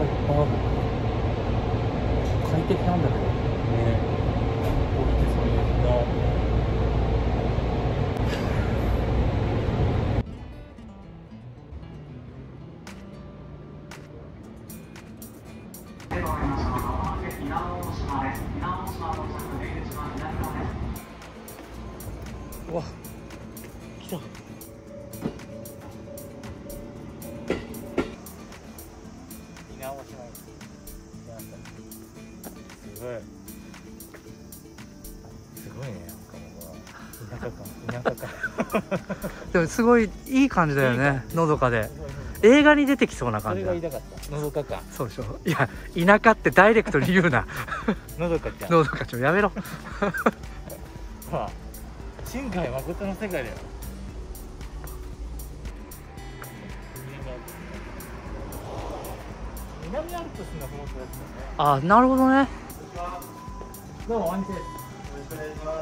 がいっぱいある。快適なんだけどね。降りてそういうの。うわ、来た。見直しない。すごい。すごいね、なんかもう田舎感。でもすごいいい感じだよね、のどかで。映画に出てきそうな感じ。それが言いたかった。のどかか。そうでしょ。いや、田舎ってダイレクトに言うな。のどかちゃん。のどかちゃん、やめろ。ほら。新海誠の世界だよ。南アルプスのふもとですね。あ、なるほどね。どうも、お願いします。よろしくお願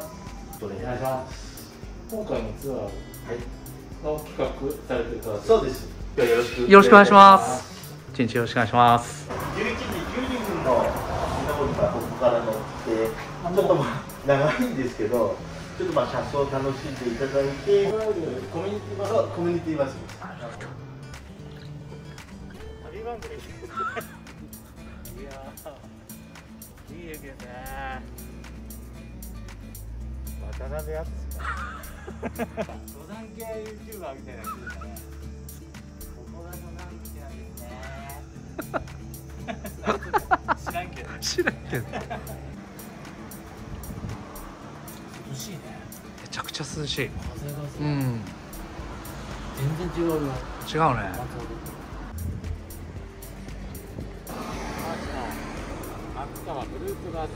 いします。今回のツアーの企画されてるから。そうです。よろしくお願いします。一日よろしくお願いします。11時12分の船堀がここから乗って、ちょっと長いんですけど。ちょっと車窓を楽しんでいただいて、コミュニティバス。旅番組。いやー、いい駅ですね。渡辺篤史。登山系ユーチューバーみたいな人ですね。ここが登山道なんですね。知らんけど。知らんけど。涼しいね。めちゃくちゃ涼しい。風がすごい。うん。全然違うよ。違うね。秋田はグループがある。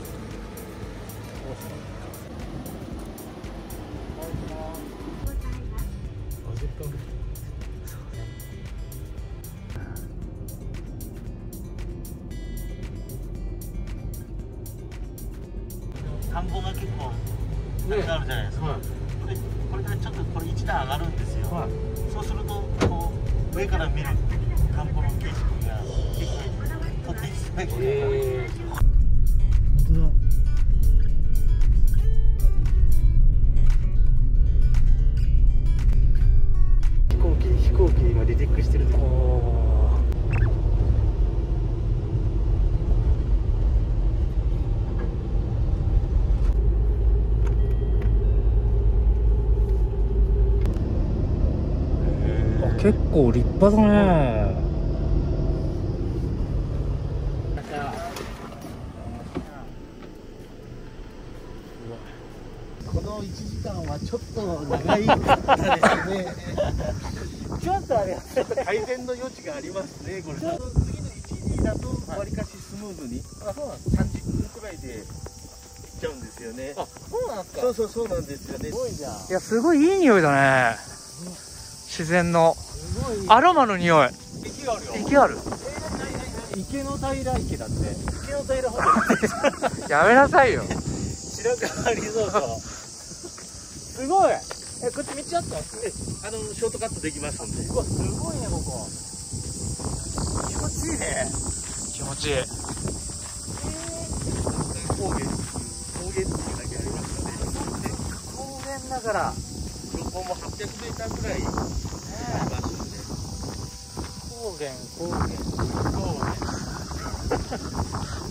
50分ぐらい。田んぼが結構。なるじゃないですか。はい、これでちょっとこれ一段上がるんですよ。はい、そうするとこう上から見る田んぼの景色が結構とてつもなく。本当だ。飛行機今離陸してるとこ。結構立派だね。この1時間はちょっと長いですね。ちょっとあれ、改善の余地がありますね。これ。次の1時だとわりかしスムーズに、30分くらいで。行っちゃうんですよね。あ、そうなんですか。そうなんですよね。すごいじゃん。いや、すごいいい匂いだね。自然の。アロマの匂い。池があるよ。池ある。池の平池だって。池の平本。やめなさいよ。白川リゾート。すごい。え、こっち道あったんですか。ショートカットできますんで。うわ、すごいね、ここ。気持ちいいね。気持ちいい。高原っていうだけありますよね。高原だから。標高も800メーターくらい。ね。お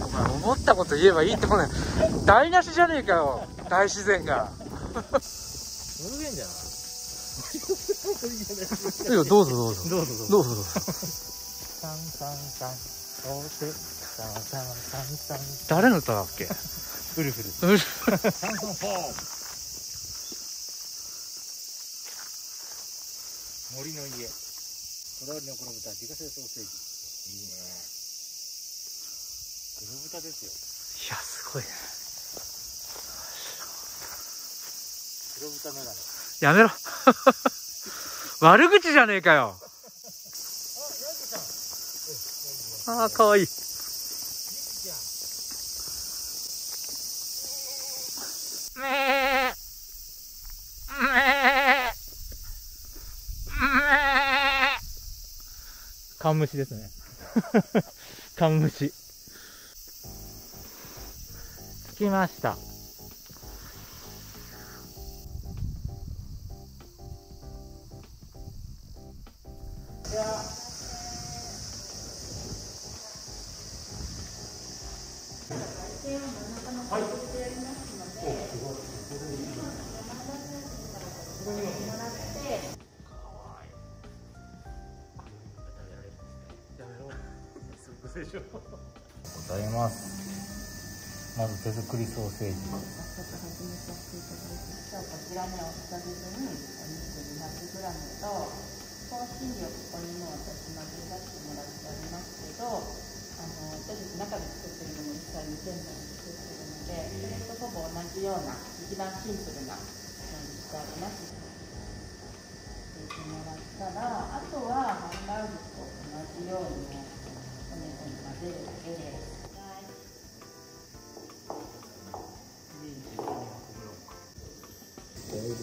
前思ったこと言えばいいってもね。台無しじゃねえかよ。大自然が。無限じゃない。いや、どうぞ。誰の歌だっけ？ウルフル。森の家。こだわりのこの豚、自家製ソーセージ。いいね。黒豚ですよ。いや、すごいね。黒豚メガネ。やめろ。悪口じゃねえかよ。ああ、可愛い。カンムシですね。カンムシつきました。ございます。まず手作りソーセージ。早速始めさせていただいて、今日こちらね、お二人分にお肉 200g と香辛料ここにも私混ぜ出してもらってありますけど、私中で作ってるのも実際に店内で作ってるので、それとほぼ同じような一番シンプルな感じにしてあります。入れてもらったら、あとはハンバーグと同じように、ね。お肉に混ぜるだけです。美味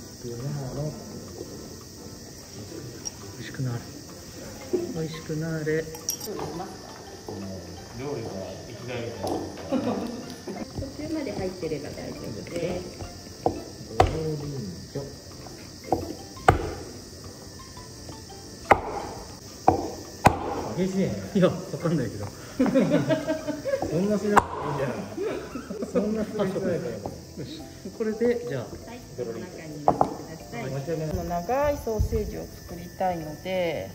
しくなれ。美味しくなれ。料理が生きがいみたいな。途中まで入ってれば大丈夫です。いや、わかんないけど。そんなしなくていいじゃん。そんなしなくていいから。これで、じゃあ。はい、この中に入れてください。この長いソーセージを作りたいので。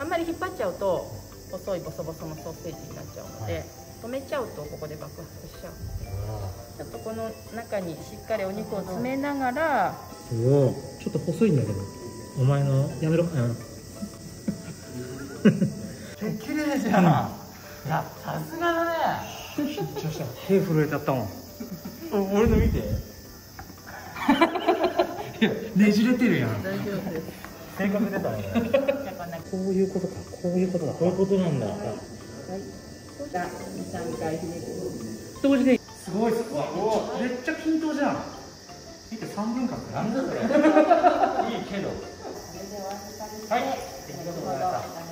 あんまり引っ張っちゃうと、細いボソボソのソーセージになっちゃうので。はい、止めちゃうと、ここで爆発しちゃう。ちょっとこの中にしっかりお肉を詰めながら。おお、ちょっと細いんだけど。お前の、やめろ。綺麗じゃん。いや、さすがだね。緊張した。手震えちゃったもん。俺の見て。いや、ねじれてるやん。大丈夫です。性格出たね。こういうことか、こういうことだ、こういうことなんだ。はい。じゃあ、2、3回ひねる。同時で。すごい。おお、めっちゃ均等じゃん。見て、3分割。なんだそれ。いいけど。それでは、はい。ありがとうございました。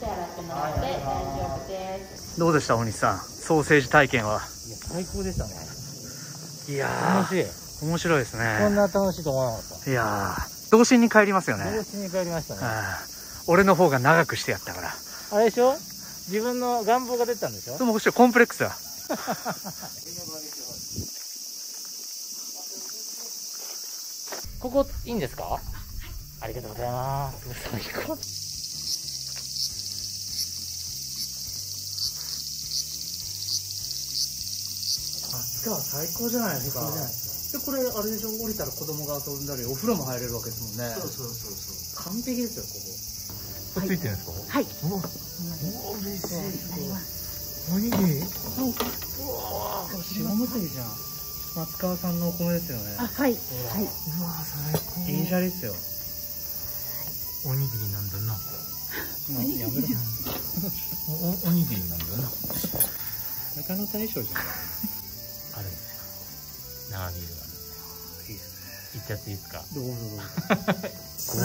手洗ってもらって大丈夫です。どうでした大西さん、ソーセージ体験は？いや最高でしたね。いやー面白いですね。こんな楽しいと思わなかった。いやー童心に帰りますよね。童心に帰りましたね。俺の方が長くしてやったから。あれでしょ？自分の願望が出たんでしょ？でもこっちはコンプレックスだ。ここいいんですか？ありがとうございます。じゃあ最高じゃないですか。でこれあれでしょ、降りたら子供が遊んだりお風呂も入れるわけですもんね。そうそうそうそう。完璧ですよここ。ついてるんですか。はい。うわうわ嬉しい。おにぎり。うわ白むすびじゃん。松川さんのお米ですよね。あはい。はい。うわ最高。いいじゃりですよ。おにぎりなんだな。おにぎりなんだな。おにぎりなんだな。中野大将じゃん。あるんですよ。生ビールがあるんですよ。いいですね。行っちゃっていいですか。どうぞどうぞ。こ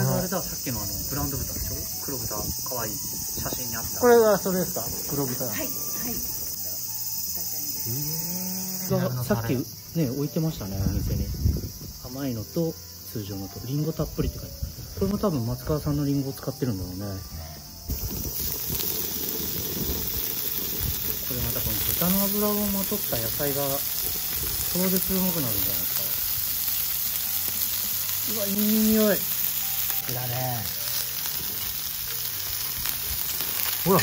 れがあれだ、さっきのブランド豚でしょ。黒豚、可愛い写真にあった。これがそれですか。黒豚。はいはい。さっきね置いてましたねお店に。甘いのと通常のとリンゴたっぷりって書いてある。これも多分松川さんのリンゴを使ってるんだろうね。これまたこの豚の脂をまとった野菜が超絶うまくなるんじゃないですか。うわいい匂い。これだね。ほら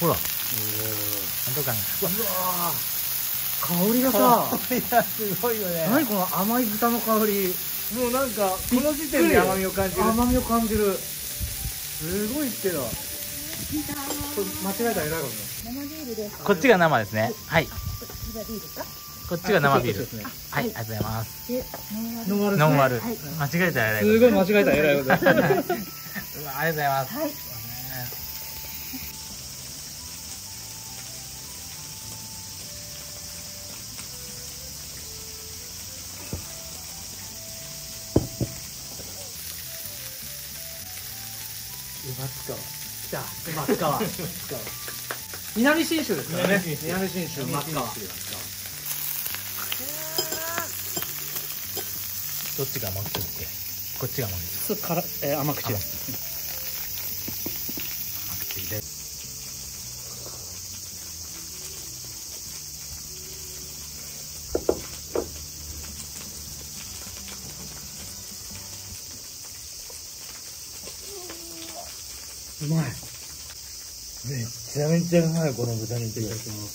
ほら。なんとかね。うわ香りがさ。香りがすごいよね。何この甘い豚の香り。もうなんかこの時点で甘みを感じる。甘みを感じる。すごいけど。間違えたらえらいことね。生ビールです。こっちが生ですね。はい。こっちがビールか。こっちが生ビールですね。はい、ありがとうございます。ノンアル。間違えたらえらいこと。すごい間違えたらえらいこと。ありがとうございます。松川南信州ですからね。南信州、松川、どっちが甘口だっけ？こっちが甘口。甘口です。うまい。めちゃめちゃうまい、この豚肉。いただきます。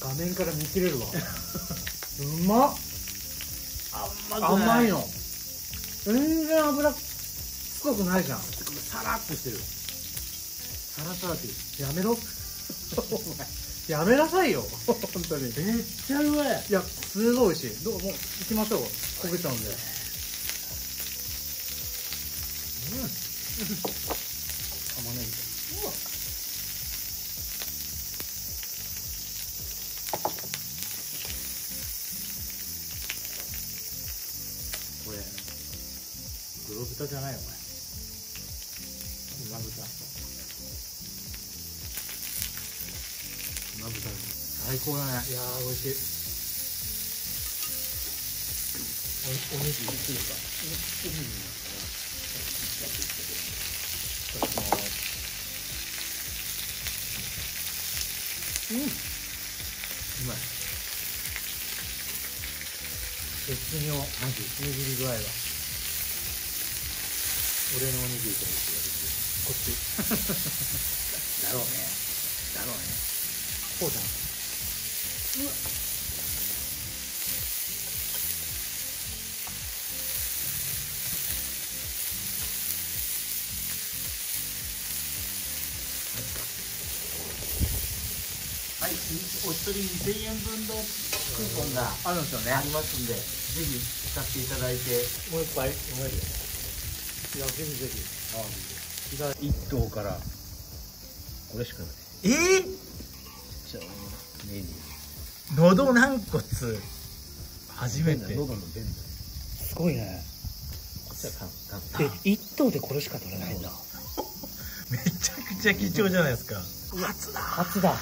画面から見切れるわ。うまっ。甘いの。全然脂っこくないじゃん。さらっとしてる。サラサラってやめろ。やめなさいよ。本当にめっちゃうまい。いや、すごい美味しい。どうも行きましょう。焦げちゃうんで。うん。玉ねぎ。うわ。これ黒豚じゃないよ、これ。馬豚。最高だね。いやー、美味しい。おにぎりっていうか。おにぎり。いただきます。うん。うまい。絶妙、マジ、おにぎり具合は。俺のおにぎりと一緒だ。こっち。だろうね。だろうね。こうじゃん。うわっ。はい、お一人2000円分のクーポンがあるんですよね。ありますんで、ぜひ使っていただいて。もう一杯飲める。いや、ぜひぜひ。1頭からこれしかない。喉軟骨初めて。すごいね。で1頭でこれしか取れないんだ。めちゃくちゃ貴重じゃないですか。初だ初だ。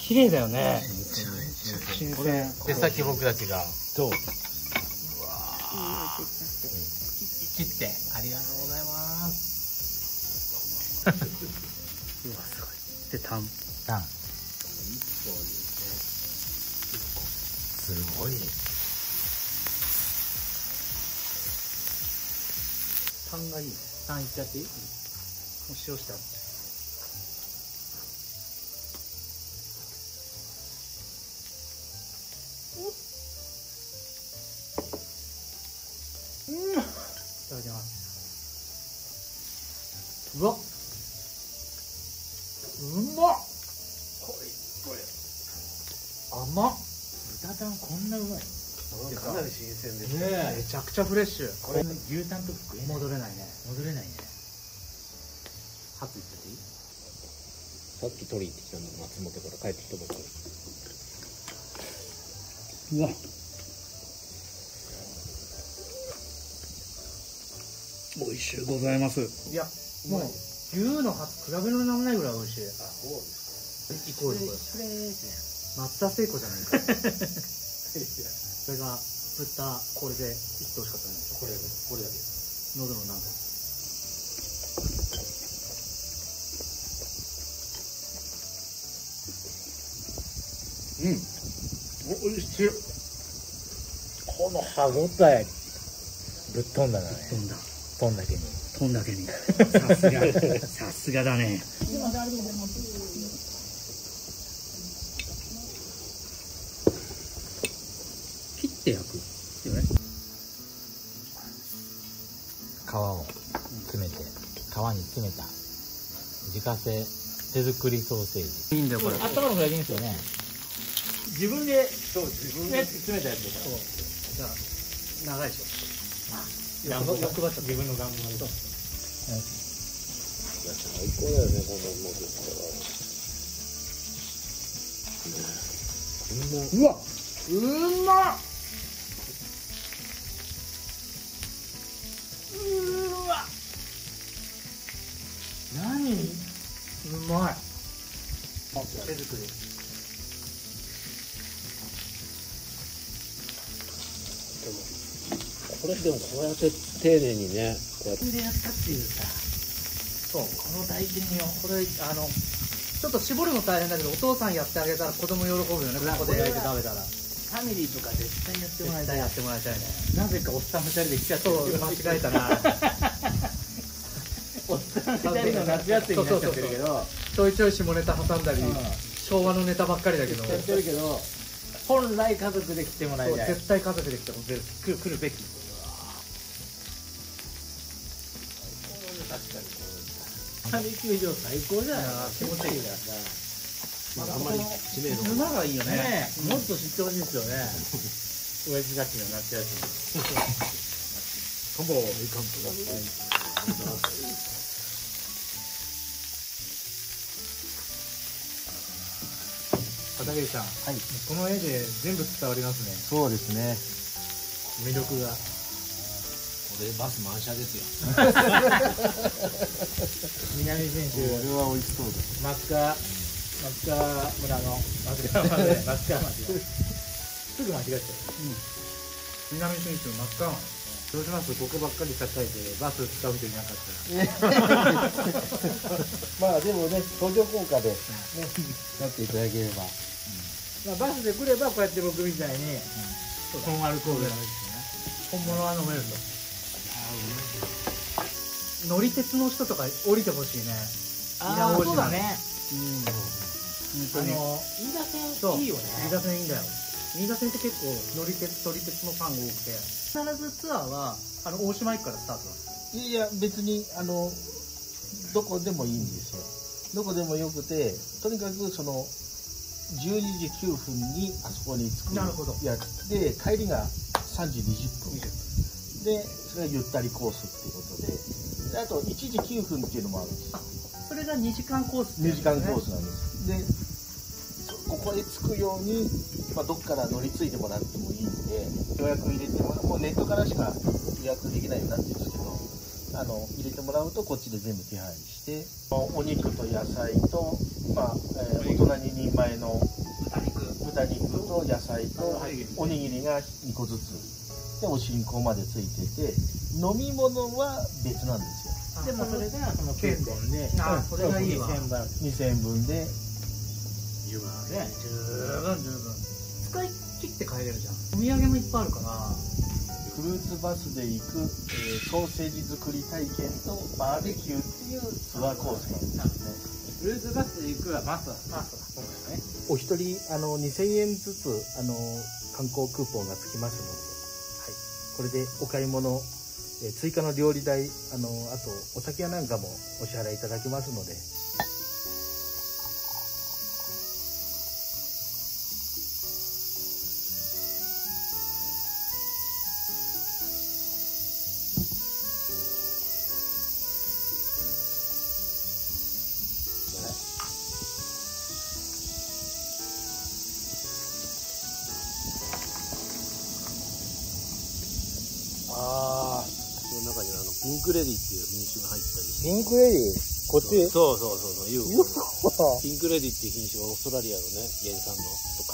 綺麗だよね。新鮮で、さっき僕たちがどう切ってありがとうございます。うわ、すごい。で、タン。すごい。タンがいいね。タンいっちゃっていい？もう塩してある。いただきます。うわっ。うまっ。これ甘っ。豚タンこんなうまい。かなり新鮮ですね。めちゃくちゃフレッシュ。これ牛タンと食えない。戻れないね。戻れないね。さっき言ってていい？さっき取り行ってきたの松本から帰ってきた僕。うわ。美味しゅうございます。いや、もう。牛の比べ物にならないぐらい美味しい。あ、そうですね。イコールこれ。松田聖子じゃないか。それが豚、これで一頭しか取れない。これだけ。喉の軟骨。うん。美味しい。この歯ごたえ。ぶっ飛んだな。ぶっ飛んだ。飛んだけに。こんだけに。さすがだね。切って焼く。皮を詰めて、皮に詰めた自家製手作りソーセージ。いいんだよこれ。あったまるぐらいでいいんですよね。自分で、そう自分で詰めたやつだから。そう。じゃあ長いでしょ。欲張っちゃった自分の願望と。最高だよね、こんなうまくいったら。うわ、うまっ。うわ。何？うまい。手作り。でもこれでもこうやって丁寧にね、こうやってやったっていうさ、そうこの体験よ。これちょっと絞るの大変だけど、お父さんやってあげたら子供喜ぶよね。ここで焼いて食べたら。ファミリーとか絶対やってもらいたい。やってもらいたいね。なぜかおっさん二人で来ちゃった。そう、間違えたな。おっさん二人の夏休みになっちゃってるけど、ちょいちょい下ネタ挟んだり、昭和のネタばっかりだけど。やってるけど、本来家族で来てもらいたい。絶対家族で来てもらいたい。来るべき。バーベキュー場最高じゃん。気持ちいいからさ、まだあんまり知名度沼がいいよね。もっと知ってほしいですよね。親父たちの夏休み。カモイカンプだって。片桐さん、はい、この絵で全部伝わりますね。そうですね。魅力が。これバス満車ですよ。南信州、これは美味しそうです。松川村のすぐ間違っちゃう。南信州松川町、どうします？ここばっかり叩いてバス使う人いなかったらまあでもね、途上効果でねなっていただければ、バスで来ればこうやって僕みたいにノンアルコール本物は飲めると。乗り鉄の人とか降りてほしいね。ああ、そうだね。飯田線いいよね。飯田線いいんだよ。飯田線って結構乗り鉄、取り鉄のファンが多くて、必ずツアーは大島駅からスタートなんです。いや別にどこでもいいんですよ。どこでもよくて、とにかくその12時9分にあそこに着く。なるほど。やで帰りが3時20分で、それがゆったりコースっていうことで。あと1時9分っていうのもあるんです。あ、それが2時間コース、ね、2時間コースなんです。でここへ着くように、どっから乗り継いでもらってもいいんで、予約入れてもらう、もうネットからしか予約できないようになってるんですけど、入れてもらうとこっちで全部手配して、お肉と野菜と、大人2人前の豚肉と野菜とおにぎりが2個ずつで、お新香までついてて、飲み物は別なんですよ。でもそれがその券で、それがいいわ。2000円分で、十分使い切って帰れるじゃん。お土産もいっぱいあるから。フルーツバスで行くソーセージ作り体験とバーベキューっていうツアーコースなんですね。フルーツバスで行くはマストだね。お一人2000円ずつ観光クーポンがつきますので、はい、これでお買い物、追加の料理代、あとお酒やなんかもお支払いいただけますので。ピンクレディっていう品種が入ったりして。ピンクレディこっち？そう、UFO。ピンクレディっていう品種がオーストラリアのね、原産のちょ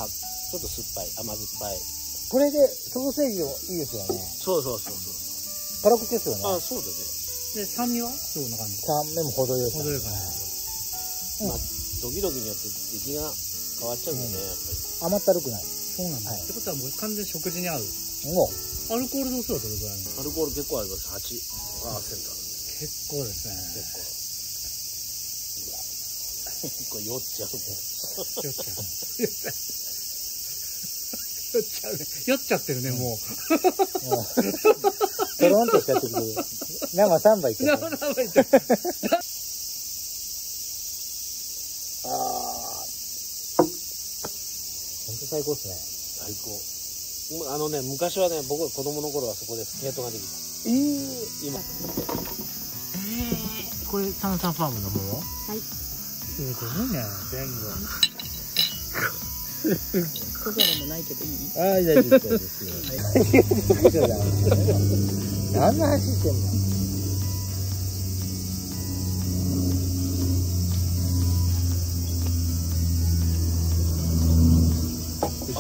っと酸っぱい、甘酸っぱい。これでソーセージもいいですよね。そう。辛口ですよね。あ、そうだね。で、酸味はどんな感じ？酸味も程よい。程よいかな。ドキドキによって味が変わっちゃうんだよね、やっぱり。甘ったるくない。そうなんだ。ってことはもう完全に食事に合う。アルコール度数はどれくらいあるの？アルコール結構あります。8%あるんです。結構ですね。結構。うわ。これ酔っちゃうね。酔っちゃってるね、もう。ドローンとしちゃってるけど。生3杯いっちゃった。ほんと最高っすね。最高。昔はね、僕が子供の頃はそこでスケートができた。今。これサンサンファームの桃。はい、すごいね、全部。心もないけどいい？ああ、大丈夫ですよ。何の走ってん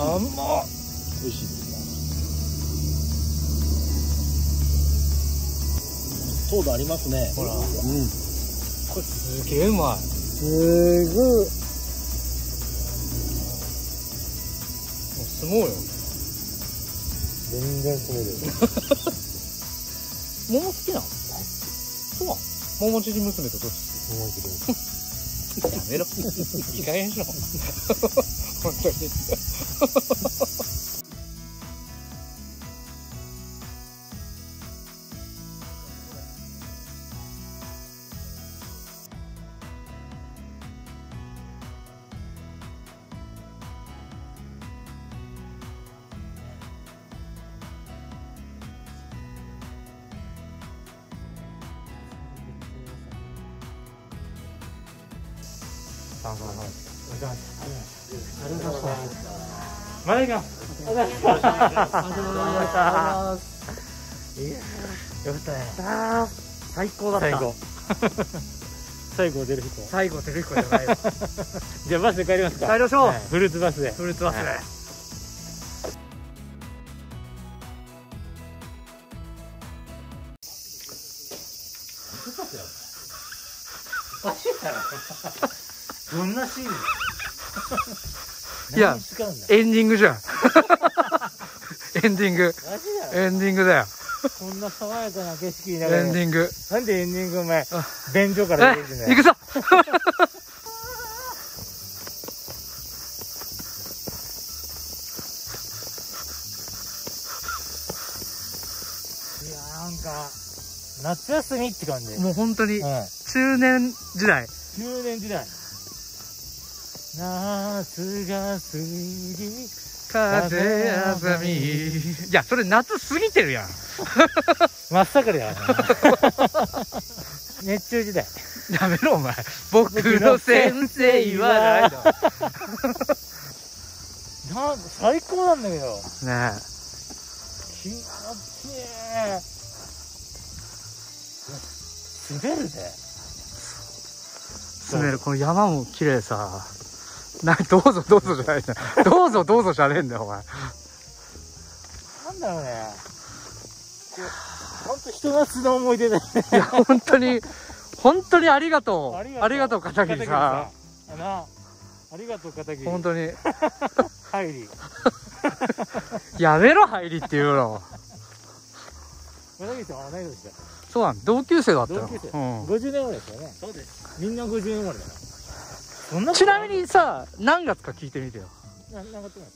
の？甘っ。美味しいですな。糖度ありますね。ほら、うん。これすげえうまい。すごい。すごいよ。全然すごいです。桃好きなの？そう。桃ちり娘とどっち？桃ちり娘。やめろ。いい加減にしろ。本当に。じゃあバスで帰りますか。帰りましょう。フルーツバスで。フルーツバスで。どんなシーン？いや、エンディングじゃん。エンディング。エンディングだよ。こんな爽やかな景色になる。エンディング。なんでエンディングお前、便所から出てるんだよ。行くぞ。いや、なんか、夏休みって感じ。もう本当に、中年時代。中年時代。夏が過ぎ風あざみ。いや、それ夏過ぎてるやん。真っ盛りやん。熱中時代。やめろお前、僕の先生言わない。最高なんだけどねえ。気持ちいい。滑るぜ。滑る。この山も綺麗さ。などうぞどうぞじゃないんだ。どうぞどうぞじゃねえんだよお前。なんだろうね、本当人夏の思い出だよね。いや本当に本当にありがとう、ありがとう片桐さん。ありがとう片桐。本当に入りやめろ、入りっていうの。片桐さんは同い年だ。そうなん、同級生だったよ。50年生まれですよね。そうです、みんな50年生まれだよ。ちなみにさ、何月か聞いてみてよ。7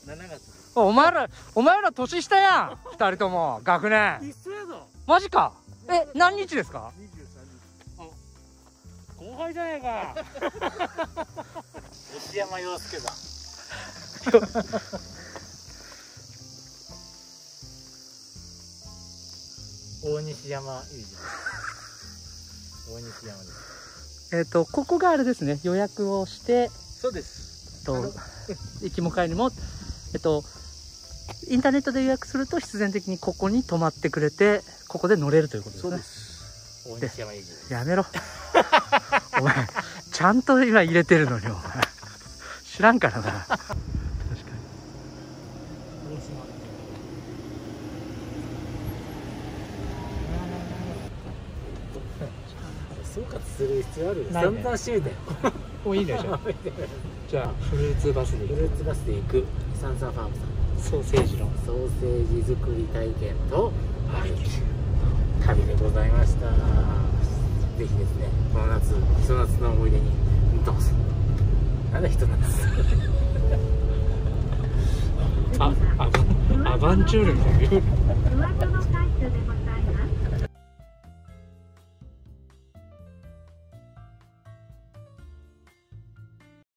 月。お前ら年下やん。2人とも学年一緒やぞ。マジか。え、何日ですか？23日。後輩じゃねえか。吉山陽介だ。大西山裕二です。大西山です。ここがあれですね、予約をして、そうです。行きも帰りも、インターネットで予約すると、必然的にここに泊まってくれて、ここで乗れるということですね。そうです。大西山駅。やめろ。お前、ちゃんと今入れてるのに、お前。知らんからな。確かに。総括する必要ある？散々してみたよ。もういいでしょ。じゃあフルーツバスで行く。サンサンファームさん、ソーセージのソーセージ作り体験と旅でございました。ぜひですね、この夏、ひと夏の思い出にどうぞ。なんだひと夏。あ、アバンチュールみたいな。